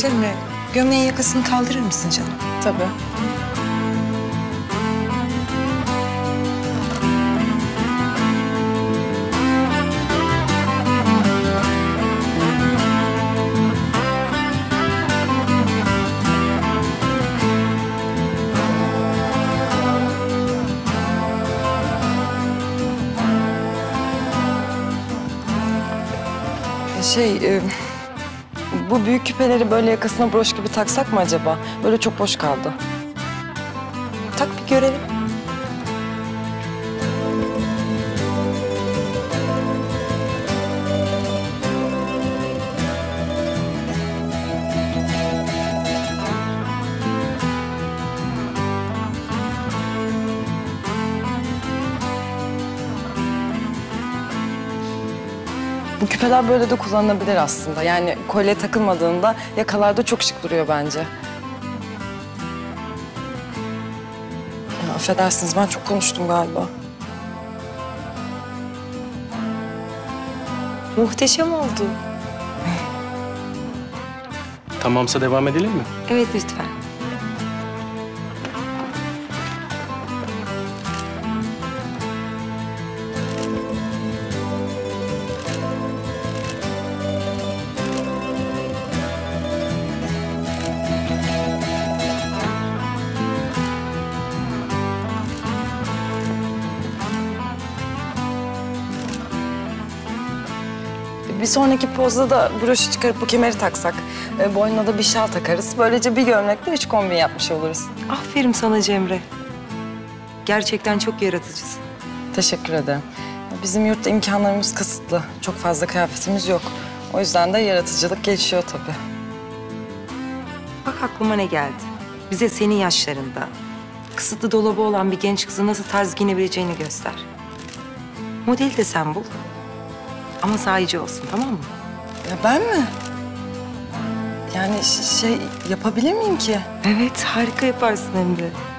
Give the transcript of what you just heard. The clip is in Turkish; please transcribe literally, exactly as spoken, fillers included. Cemre, gömleğin yakasını kaldırır mısın canım? Tabii. Şey, e, bu büyük küpeleri böyle yakasına broş gibi taksak mı acaba? Böyle çok boş kaldı. Tak bir görelim. Bu küpeler böyle de kullanılabilir aslında. Yani kolye takılmadığında yakalarda çok şık duruyor bence. Ya, affedersiniz, ben çok konuştum galiba. Muhteşem oldu. Tamamsa devam edelim mi? Evet, lütfen. Bir sonraki pozda da broşu çıkarıp bu kemeri taksak, e, boynuna da bir şal takarız. Böylece bir gömlekle üç kombin yapmış oluruz. Aferin sana Cemre. Gerçekten çok yaratıcısın. Teşekkür ederim. Bizim yurtta imkanlarımız kısıtlı. Çok fazla kıyafetimiz yok. O yüzden de yaratıcılık gelişiyor tabii. Bak aklıma ne geldi. Bize senin yaşlarında kısıtlı dolabı olan bir genç kızı nasıl tarz giyinebileceğini göster. Modeli de sen bul. Ama sahici olsun, tamam mı? Ya ben mi? Yani şey yapabilir miyim ki? Evet, harika yaparsın hem de.